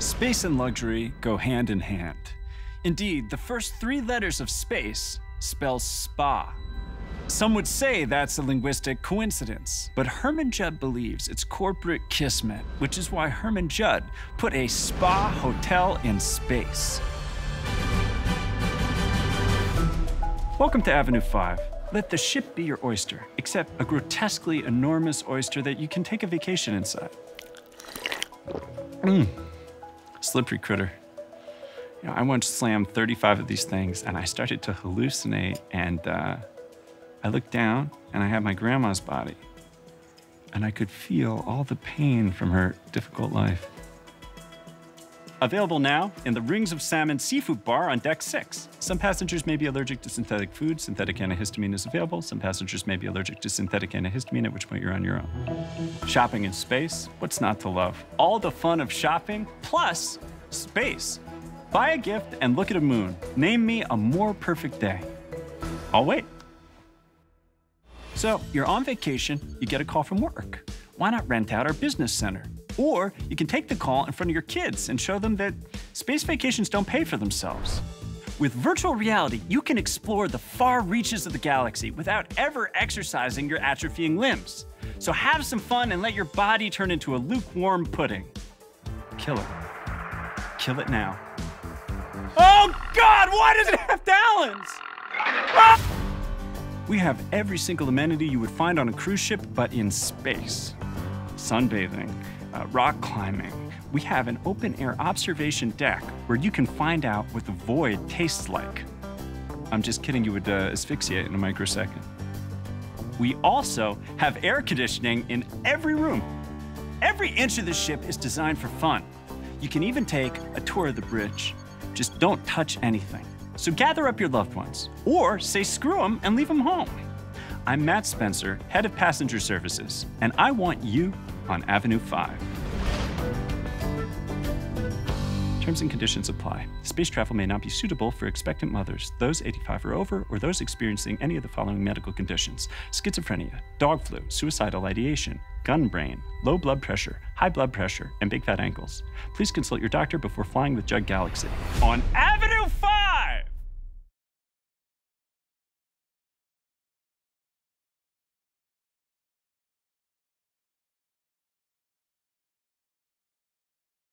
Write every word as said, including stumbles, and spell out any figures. Space and luxury go hand in hand. Indeed, the first three letters of space spell spa. Some would say that's a linguistic coincidence, but Herman Judd believes it's corporate kismet, which is why Herman Judd put a spa hotel in space. Welcome to Avenue five. Let the ship be your oyster, except a grotesquely enormous oyster that you can take a vacation inside. Mmm, slippery critter. You know, I once slammed thirty-five of these things and I started to hallucinate, and uh, I looked down and I had my grandma's body, and I could feel all the pain from her difficult life. Available now in the Rings of Salmon Seafood Bar on deck six. Some passengers may be allergic to synthetic food. Synthetic antihistamine is available. Some passengers may be allergic to synthetic antihistamine, at which point you're on your own. Shopping in space, what's not to love? All the fun of shopping plus space. Buy a gift and look at a moon. Name me a more perfect day. I'll wait. So you're on vacation, you get a call from work. Why not rent out our business center? Or you can take the call in front of your kids and show them that space vacations don't pay for themselves. With virtual reality, you can explore the far reaches of the galaxy without ever exercising your atrophying limbs. So have some fun and let your body turn into a lukewarm pudding. Kill it. Kill it now. Oh God, why does it have talons? Ah! We have every single amenity you would find on a cruise ship, but in space. Sunbathing, uh, rock climbing. We have an open-air observation deck where you can find out what the void tastes like. I'm just kidding, you would uh, asphyxiate in a microsecond. We also have air conditioning in every room. Every inch of the ship is designed for fun. You can even take a tour of the bridge. Just don't touch anything. So gather up your loved ones, or say screw them and leave them home. I'm Matt Spencer, head of passenger services, and I want you on Avenue five. Terms and conditions apply. Space travel may not be suitable for expectant mothers, those eighty-five or over, or those experiencing any of the following medical conditions: schizophrenia, dog flu, suicidal ideation, gun brain, low blood pressure, high blood pressure, and big fat ankles. Please consult your doctor before flying with Jug Galaxy. On Avenue five!